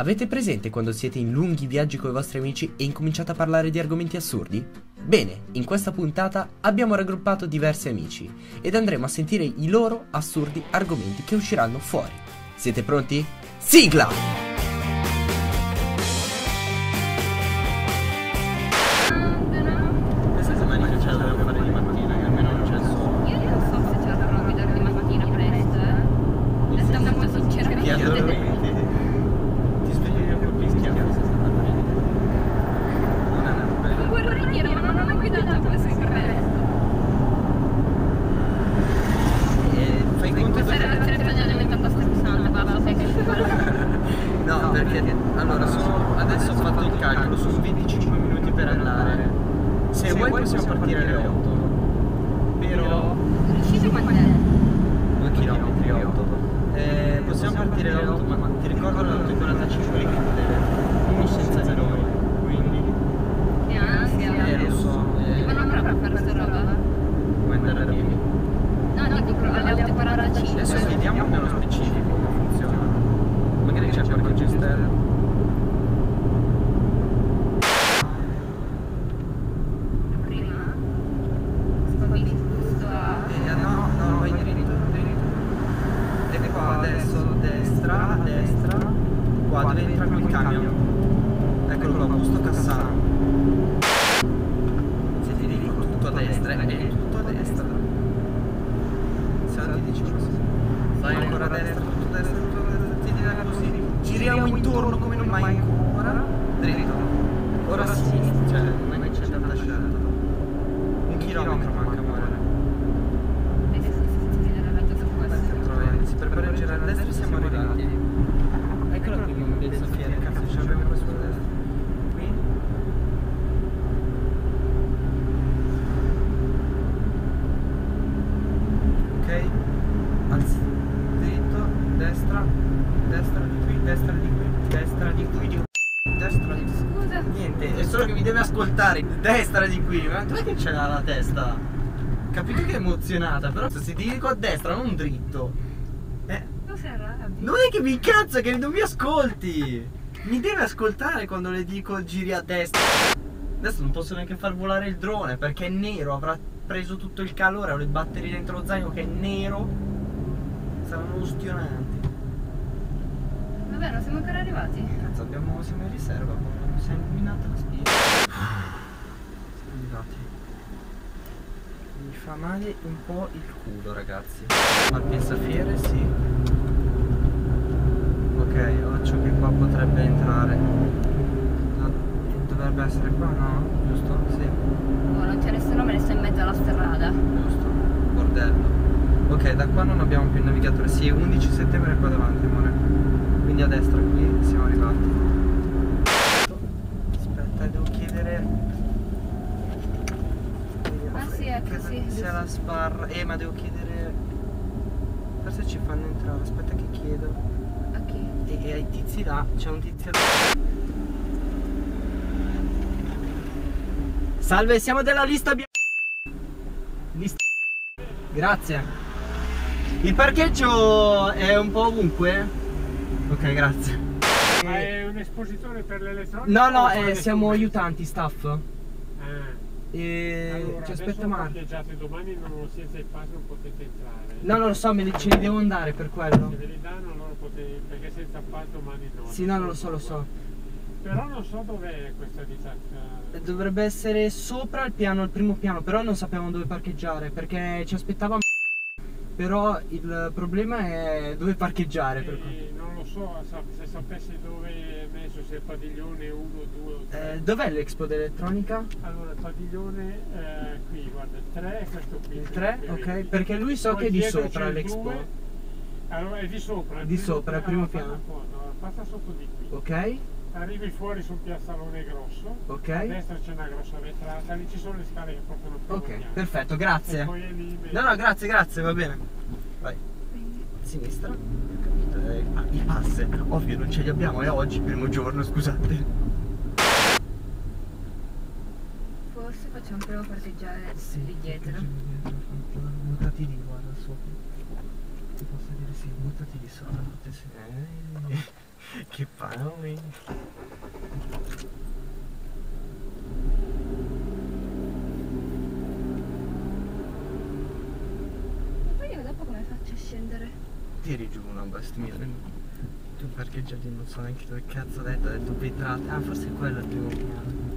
Avete presente quando siete in lunghi viaggi con i vostri amici e incominciate a parlare di argomenti assurdi? Bene, in questa puntata abbiamo raggruppato diversi amici ed andremo a sentire i loro assurdi argomenti che usciranno fuori. Siete pronti? Sigla! Destra di qui, ma dov'è che ce l'ha la testa? Capito che è emozionata, però se ti dico a destra, non dritto. Non sei arrabbi. Non è che mi incazza, che non mi ascolti. Mi deve ascoltare quando le dico giri a destra. Adesso non posso neanche far volare il drone perché è nero, avrà preso tutto il calore, ho le batterie dentro lo zaino che è nero. Saranno ustionanti. Vabbè, non siamo ancora arrivati. Cazzo, siamo in riserva, mi si è illuminata la spina. Mi fa male un po' il culo, ragazzi. Al pensafiere sì. Ok, occhio che qua potrebbe entrare. No, dovrebbe essere qua, no? Giusto? Sì. Oh, non c'è nessuno, me ne sto in mezzo alla strada. Giusto, bordello. Ok, da qua non abbiamo più il navigatore. Sì, 11 settembre è qua davanti, amore. Quindi a destra qui siamo arrivati. Se la sbarra, ma devo chiedere, forse ci fanno entrare, aspetta che chiedo. Ok. E ai tizi là, c'è un tizio là. Salve, siamo della lista bianca. Grazie. Il parcheggio è un po' ovunque. Ok, grazie. Ma è un espositore per l'elettronica? No, no, siamo aiutanti, staff. Allora, ci aspetta Marco. Domani non senza il pass non potete entrare. No, lo so, ce li devo andare per quello. Se ve li danno loro potete, perché senza pass domani no. Sì, no, lo so. Però non so dov'è questa disacca. Dovrebbe essere sopra il piano, il primo piano, però non sapevamo dove parcheggiare perché ci aspettavamo. Però il problema è dove parcheggiare. Non lo so, se sapessi dove è messo, se è padiglione 1, 2 o 3. Dov'è l'Expo dell'elettronica? Allora, il padiglione qui, guarda, il 3 è questo qui. Il 3? Ok, perché lui so che è di sopra l'Expo. Allora, è di sopra. Di sopra, al primo piano. Passa sotto di qui. Ok. Arrivi fuori sul piazzalone grosso, a destra c'è una grossa vetrata, lì ci sono le scale che portano al primo piano. Ok, perfetto, grazie. No, grazie, va bene. Vai. Sinistra, ho capito. I pass, ovvio, non ce li abbiamo, è oggi, primo giorno, scusate. Forse facciamo prima parcheggiare lì dietro. Buttati lì, guarda, sopra. Ti posso dire sì, buttati lì sopra. Che parole. Ma io dopo come faccio a scendere? Tiri giù una bastione. Tu parcheggiati, non so neanche dove cazzo ho detto vetrate. Ah, forse quello è il primo piano.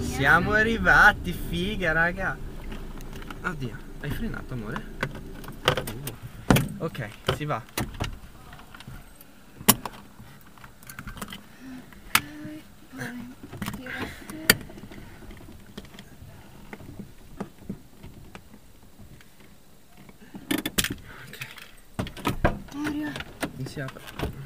Siamo arrivati, figa raga. Oddio, hai frenato amore? Ok, si va. Ok. Mario. Mi si apre.